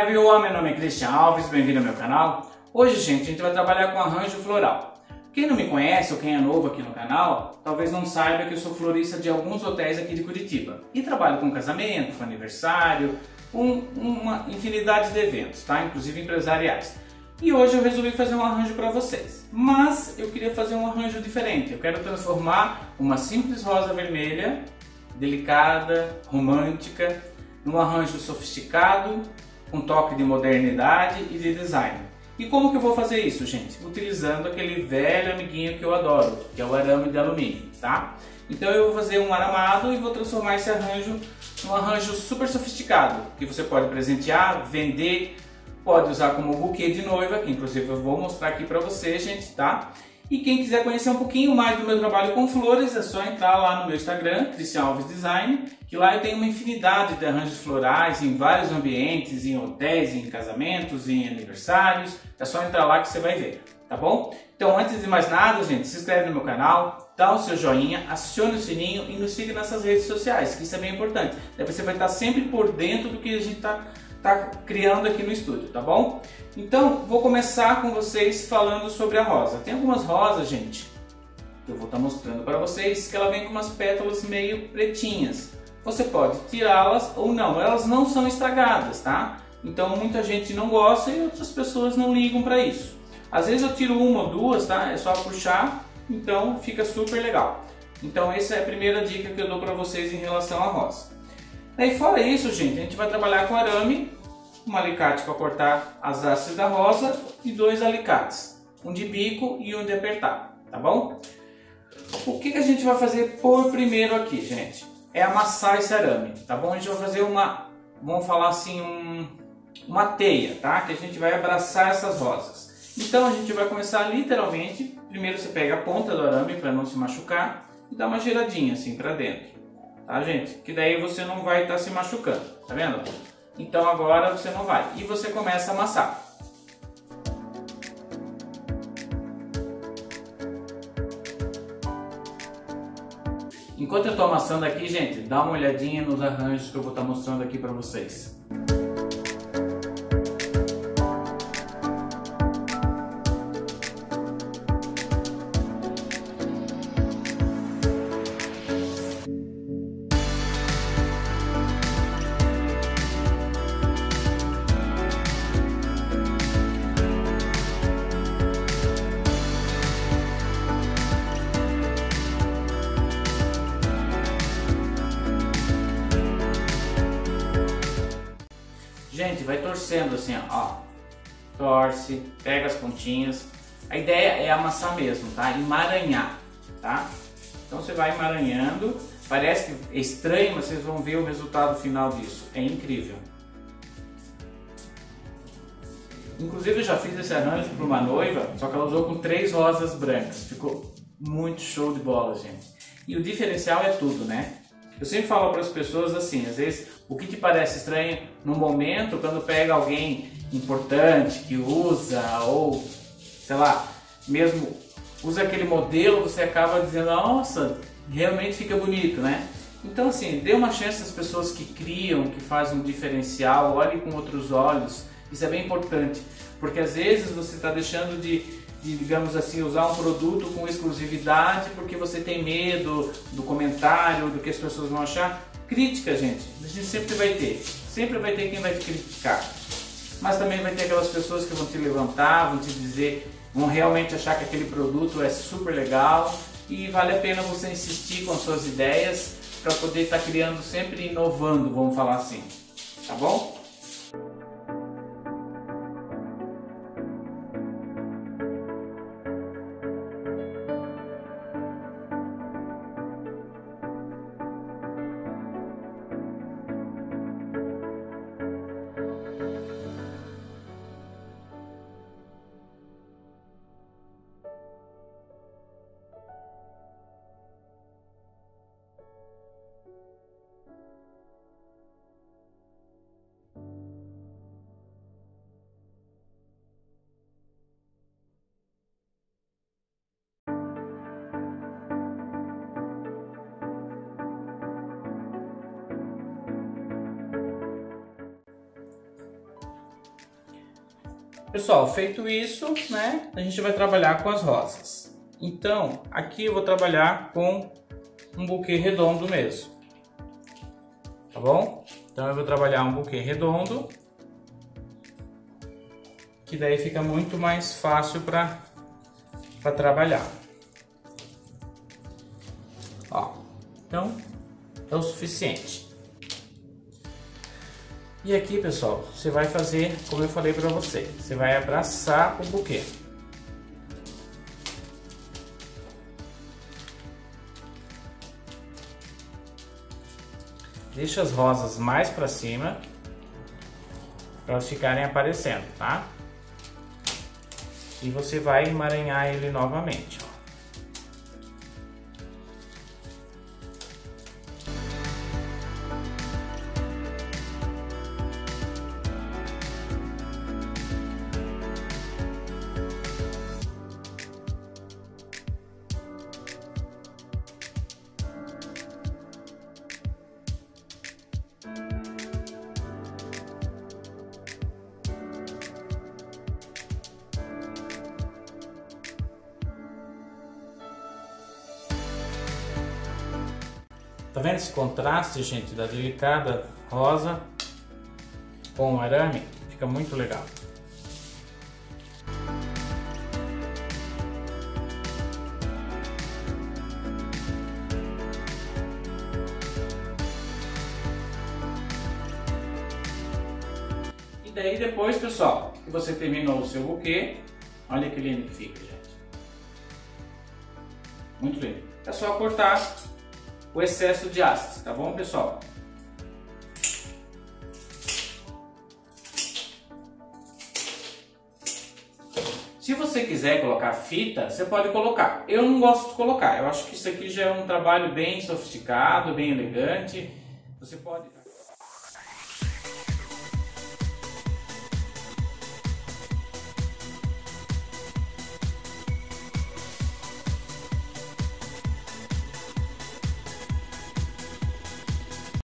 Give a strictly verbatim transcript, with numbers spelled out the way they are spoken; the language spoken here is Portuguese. Olá everyone, meu nome é Christian Alves, bem-vindo ao meu canal. Hoje, gente, a gente vai trabalhar com arranjo floral. Quem não me conhece ou quem é novo aqui no canal, talvez não saiba que eu sou florista de alguns hotéis aqui de Curitiba. E trabalho com casamento, com aniversário, um, uma infinidade de eventos, tá? Inclusive empresariais. E hoje eu resolvi fazer um arranjo para vocês. Mas eu queria fazer um arranjo diferente. Eu quero transformar uma simples rosa vermelha, delicada, romântica, num arranjo sofisticado, um toque de modernidade e de design. E como que eu vou fazer isso, gente? Utilizando aquele velho amiguinho que eu adoro, que é o arame de alumínio, tá? Então eu vou fazer um aramado e vou transformar esse arranjo num arranjo super sofisticado, que você pode presentear, vender, pode usar como buquê de noiva, que inclusive eu vou mostrar aqui pra você, gente, tá? E quem quiser conhecer um pouquinho mais do meu trabalho com flores, é só entrar lá no meu Instagram, Christian Alves Design, que lá eu tenho uma infinidade de arranjos florais em vários ambientes, em hotéis, em casamentos, em aniversários. É só entrar lá que você vai ver, tá bom? Então, antes de mais nada, gente, se inscreve no meu canal, dá o seu joinha, acione o sininho e nos siga nessas redes sociais, que isso é bem importante. Daí você vai estar sempre por dentro do que a gente está tá criando aqui no estúdio, tá bom? Então, vou começar com vocês falando sobre a rosa. Tem algumas rosas, gente, que eu vou estar mostrando para vocês, que ela vem com umas pétalas meio pretinhas. Você pode tirá-las ou não, elas não são estragadas, tá? Então, muita gente não gosta e outras pessoas não ligam para isso. Às vezes eu tiro uma ou duas, tá? É só puxar, então fica super legal. Então, essa é a primeira dica que eu dou para vocês em relação à rosa. Daí fora isso, gente, a gente vai trabalhar com arame, um alicate para cortar as hastes da rosa e dois alicates, um de bico e um de apertar, tá bom? O que, que a gente vai fazer por primeiro aqui, gente? É amassar esse arame, tá bom? A gente vai fazer uma, vamos falar assim, um, uma teia, tá? Que a gente vai abraçar essas rosas. Então a gente vai começar literalmente, primeiro você pega a ponta do arame para não se machucar e dá uma giradinha assim para dentro. Tá, gente? Que daí você não vai estar tá se machucando, tá vendo? Então agora você não vai. E você começa a amassar. Enquanto eu estou amassando aqui, gente, dá uma olhadinha nos arranjos que eu vou estar tá mostrando aqui para vocês. Gente, vai torcendo assim, ó, torce, pega as pontinhas, a ideia é amassar mesmo, tá? Emaranhar, tá? Então você vai emaranhando, parece que é estranho, mas vocês vão ver o resultado final disso, é incrível. Inclusive eu já fiz esse arranjo para uma noiva, só que ela usou com três rosas brancas, ficou muito show de bola, gente. E o diferencial é tudo, né? Eu sempre falo para as pessoas assim, às vezes, o que te parece estranho no momento, quando pega alguém importante que usa ou, sei lá, mesmo usa aquele modelo, você acaba dizendo, nossa, realmente fica bonito, né? Então assim, dê uma chance às pessoas que criam, que fazem um diferencial, olhe com outros olhos, isso é bem importante, porque às vezes você está deixando de... de, digamos assim, usar um produto com exclusividade porque você tem medo do comentário, do que as pessoas vão achar. Crítica, gente, a gente sempre vai ter, sempre vai ter quem vai te criticar, mas também vai ter aquelas pessoas que vão te levantar, vão te dizer, vão realmente achar que aquele produto é super legal e vale a pena você insistir com as suas ideias para poder estar criando, sempre inovando, vamos falar assim, tá bom? Pessoal, feito isso, né, a gente vai trabalhar com as rosas. Então, aqui eu vou trabalhar com um buquê redondo mesmo, tá bom? Então eu vou trabalhar um buquê redondo, que daí fica muito mais fácil para para trabalhar. Ó, então é o suficiente. E aqui, pessoal, você vai fazer como eu falei para você, você vai abraçar o buquê. Deixa as rosas mais para cima, para elas ficarem aparecendo, tá? E você vai emaranhar ele novamente, ó. Tá vendo esse contraste, gente, da delicada rosa com o arame? Fica muito legal. E daí depois, pessoal, que você terminou o seu buquê, olha que lindo que fica, gente. Muito lindo. É só cortar o excesso de hastes, tá bom, pessoal? Se você quiser colocar fita, você pode colocar. Eu não gosto de colocar, eu acho que isso aqui já é um trabalho bem sofisticado, bem elegante. Você pode...